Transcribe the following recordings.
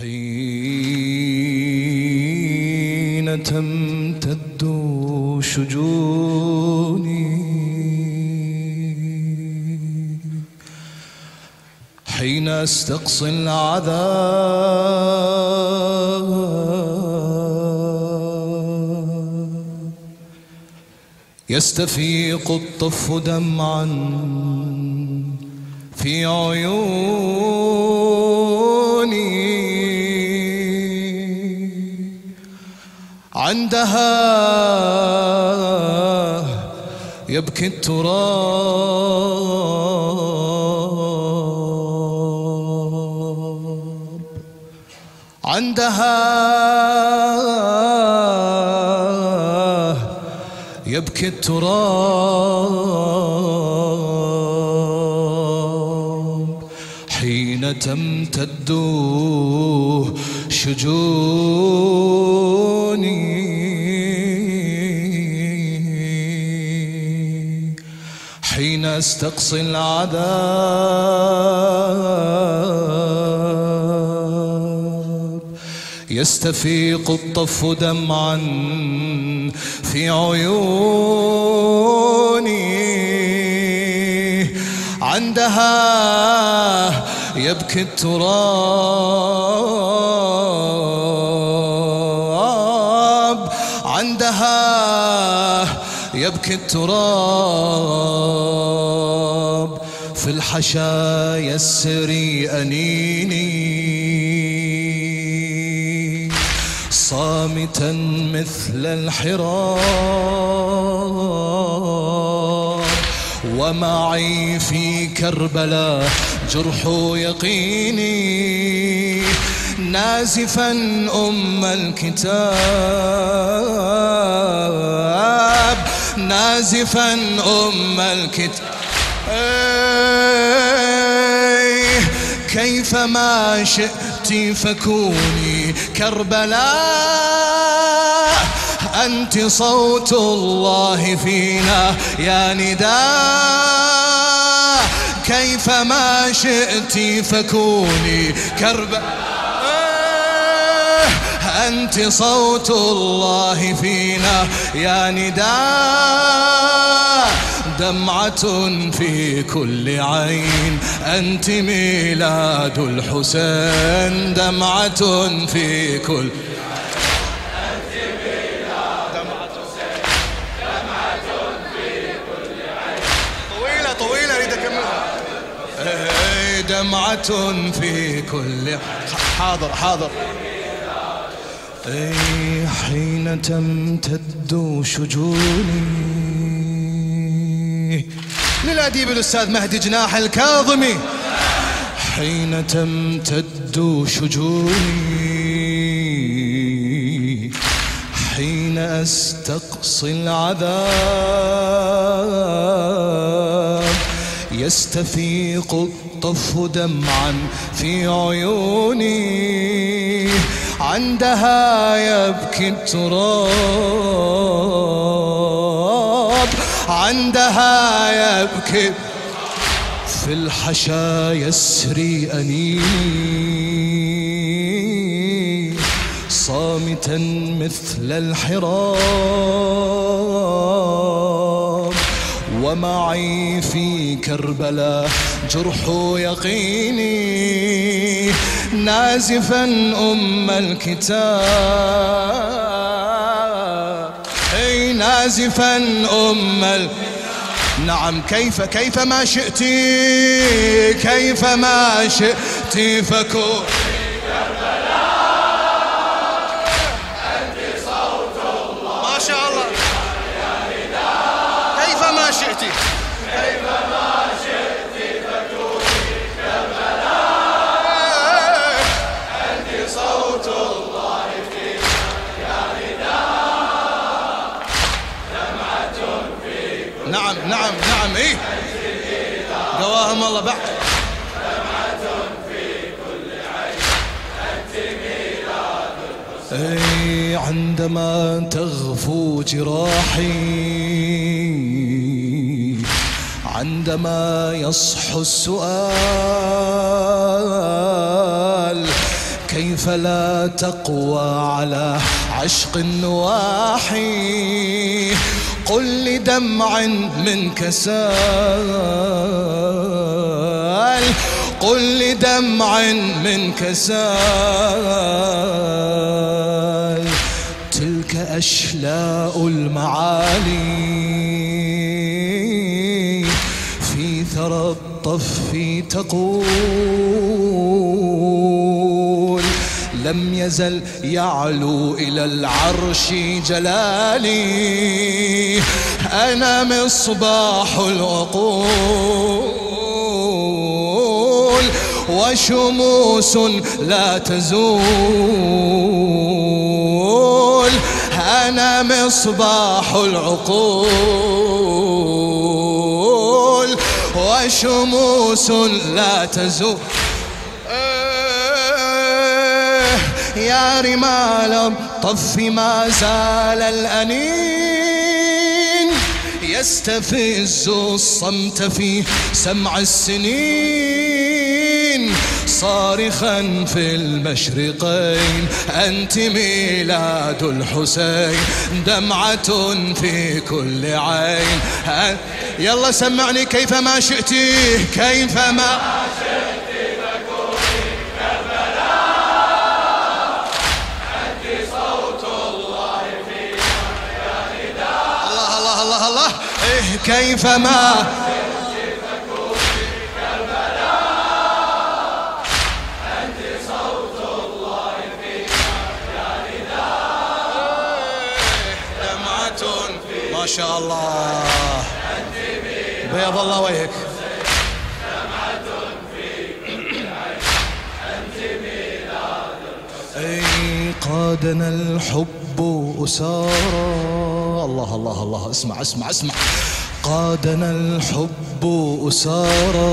حين تمتد شجوني حين استقصي العذاب يستفيق الطف دمعا في عيوني عندها يبكي التراب عندها يبكي التراب حين تمتد شجوني حين استقصي العذاب يستفيق الطف دمعا في عيوني عندها يبكي التراب عندها يبكي التراب في الحشايا السري أنيني صامتا مثل الحراب ومعي في كربلاء جرح يقيني نازفا أم الكتاب نازفا أم الكتاب كيفما شئت فكوني كربلاء أنت صوت الله فينا يا نداء كيفما شئت فكوني كربلاء أنت صوت الله فينا يا نداء دمعة في كل عين أنت ميلاد الحسين دمعة في كل طويلة طويلة أريد أكملها دمعة في كل حاضر حاضر أي حين تمتد شجوني للأديب الأستاذ مهدي جناح الكاظمي حين تمتد شجوني حين أستقصي العذاب يستفيق الطف دمعا في عيوني عندها يبكي التراب عندها يبكي في الحشايا يسري أنيني صامتا مثل الحراب ومعي في كربلاء جرح يقيني نازفا أم الكتاب أي نازفا أم نعم كيف ما شئت كيف ما شئت فكو نعم نعم نعم إيه دواهم الله بعد دمعة في كل عين أنت ميلاد الحسين عندما تغفو جراحي عندما يصحو السؤال كيف لا تقوى على عشق واحي، قل لدمع من كسال، قل لدمع من كسال، تلك أشلاء المعالي في ثرى الطف تقول، لم يزل يعلو إلى العرش جلالي، أنا مصباح العقول وشموس لا تزول، أنا مصباح العقول وشموس لا تزول. يا رمال الطف ما زال الأنين يستفز الصمت في سمع السنين، صارخا في المشرقين أنت ميلاد الحسين، دمعة في كل عين. يلا سمعني كيفما شئتي، كيفما شئتي كيفما شئت فكوني كربلاء، أنت صوت الله فيها يا نداء، دمعة في ما شاء الله بيض الله وجهك، دمعة في كل عين أنت ميلاد الحسين. قادنا الحب أسارا، الله الله الله، اسمع اسمع اسمع، قادنا الحب أسارا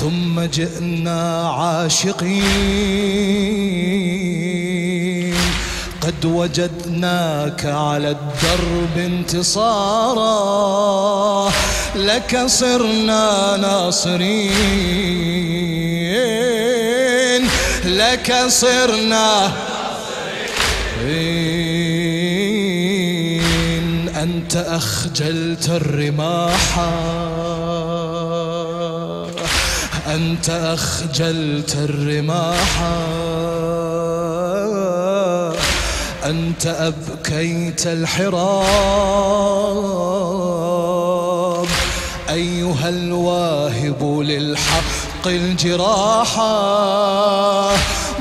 ثم جئنا عاشقين، قد وجدناك على الدرب انتصارا، لك صرنا ناصرين، لك صرنا ناصرين. أنت أخجلت الرماح، أنت أخجلت الرماح، أنت أبكيت الحراب، أيها الواهب للحق الجراحا،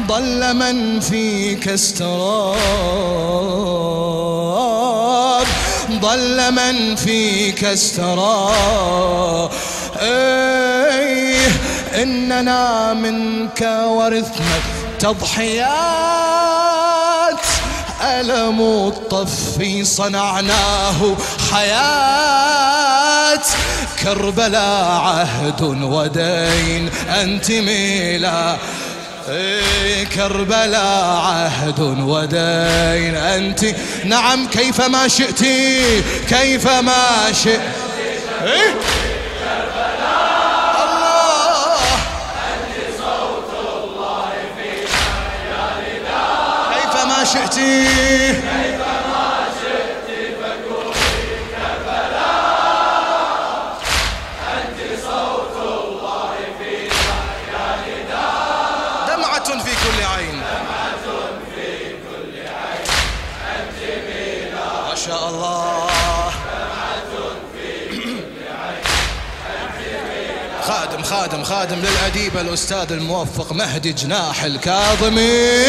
ضل من فيك استراب، ضل من فيك استرى. إننا منك ورثنا تضحيات، ألم الطف صنعناه حياة، كربلاء عهد ودين أنت ميلا، كربلاء عهد ودين أنت. نعم كيفما شئتي، كيفما شئت كربلاء، الله أنت صوت الله فيها يا نداء، كيفما شئتي، كيفما شئت فكوني كربلاء، أنت صوت الله فيها يا نداء، دمعة في كل عين، ما شاء الله. خادم خادم خادم للأديب الأستاذ الموفق مهدي جناح الكاظمي.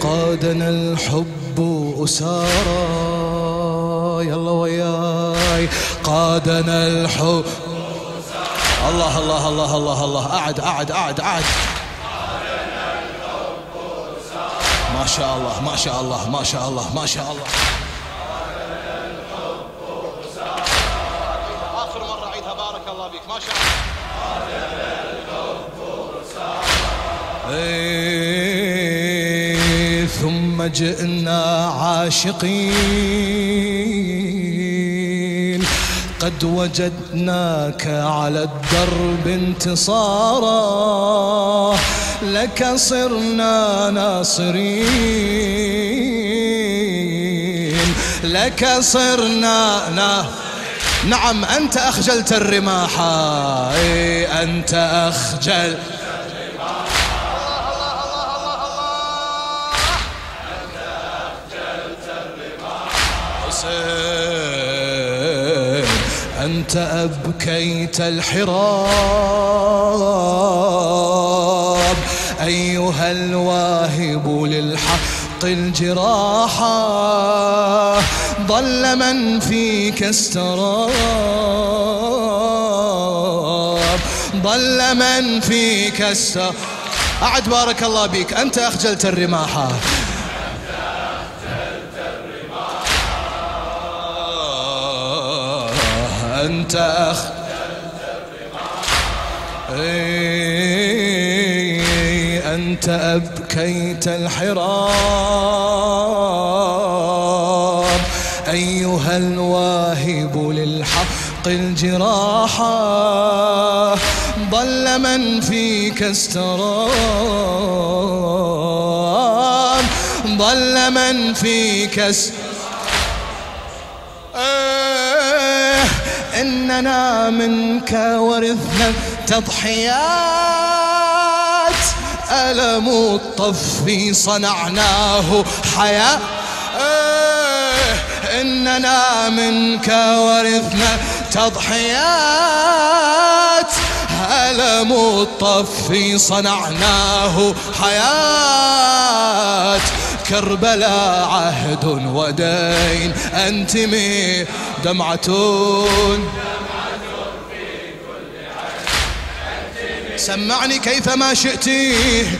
قادنا الحب أسارا، يلا وياي، قادنا الحب أسارا، الله الله الله الله الله، أعد أعد أعد أعد، ما شاء الله ما شاء الله ما شاء الله ما شاء الله. آخر مرة عيدها، بارك الله فيك، ما شاء الله. ثم جئنا عاشقين، قد وجدناك على الدرب انتصارا، لك صرنا ناصرين، لك صرنا نعم أنت أخجلت الرماحة، أنت أخجل أنت أبكيت الحراب أيها الواهب للحق الجراحة، ضل من فيك استراب، ضل من فيك استراب. أعد بارك الله بيك. أنت أخجلت الرماحة، أنت أنت أبكيت الحراب أيها الواهب للحق الجراحة، ضل من فيك استراب، ضل من فيك إننا منك ورثنا تضحيات، ألم الطفي صنعناه حياة، إننا منك ورثنا تضحيات، ألم الطفي صنعناه حياة، كربلاء عهد ودين أنت من دمعتون في كل عين. سمعني كيفما شئتي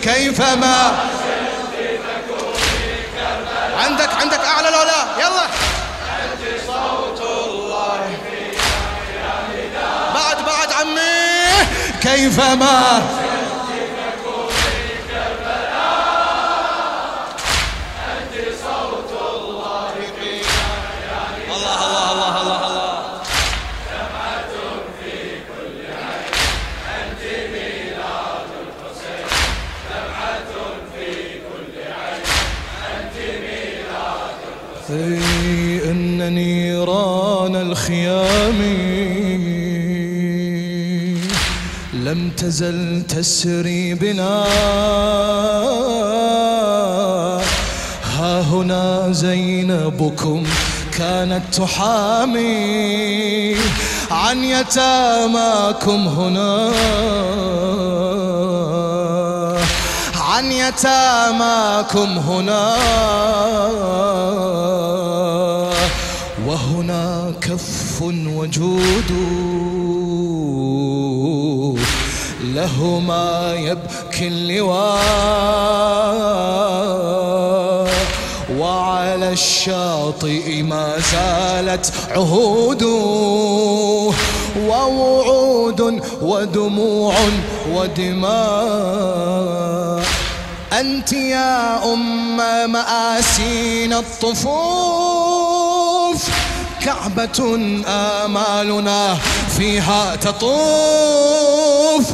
كيفما شئتي تكوني كربلاء. عندك أعلى لو لا يلا. أنت صوت الله في أحيان دار. بعد عمي كيفما إن نيران الخيام لم تزل تسري بنا، ها هنا زينبكم كانت تحامي عن يتاماكم هنا، عن يتاماكم هنا، وهنا كف وجود لهما يبكي اللواء، وعلى الشاطئ ما زالت عهود ووعود ودموع ودماء. أنت يا أم مآسين الطفوف، كعبة آمالنا فيها تطوف،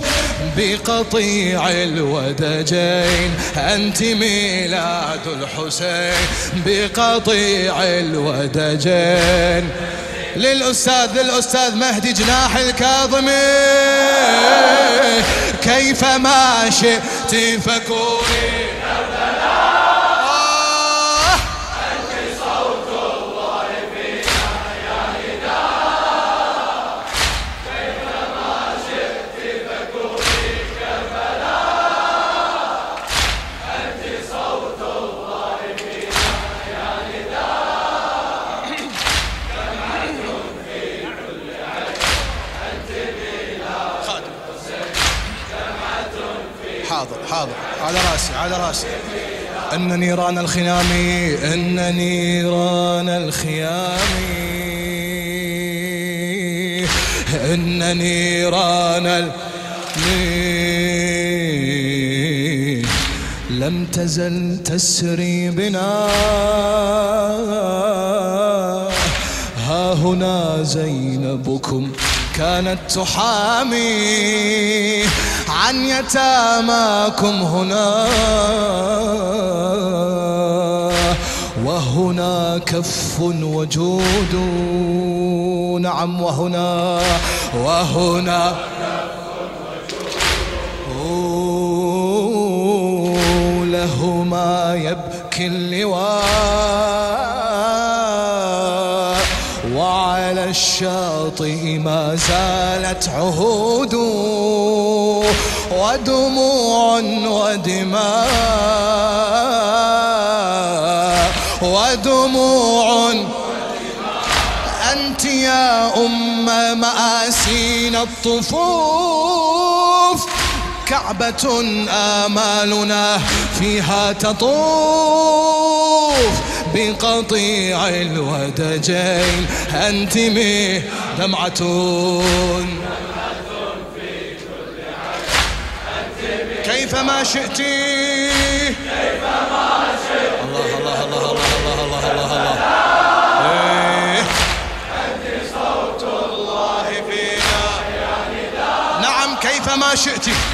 بقطيع الودجين أنت ميلاد الحسين، بقطيع الودجين. للأستاذ مهدي جناح الكاظمي، كيفما شئت فكوني كربلاء، أنت صوت الله في أحيان دار، كيفما شئت فكوني كربلاء، أنت صوت الله في أحيان دار، جمعتم في كل عين أنت ميلاد الحسين. حاضر على راسي. إن نيران الخيام، إن نيران الخيام، إن نيران الخيام لم تزل تسري بنا، ها هنا زينبكم كانت تحامي عن يتاماكم هنا، وهنا كف وجود، نعم وهنا لهما يبكي اللواء، وعلى الشاطئ ما زالت عهود ودموع ودماء أنت يا أم مآسين الطفوف، كعبة آمالنا فيها تطوف، بقطيع الودجين أنت مي دمعتون في كل عين كيفما شئتي الله الله الله الله الله الله الله كيفما شئتِ.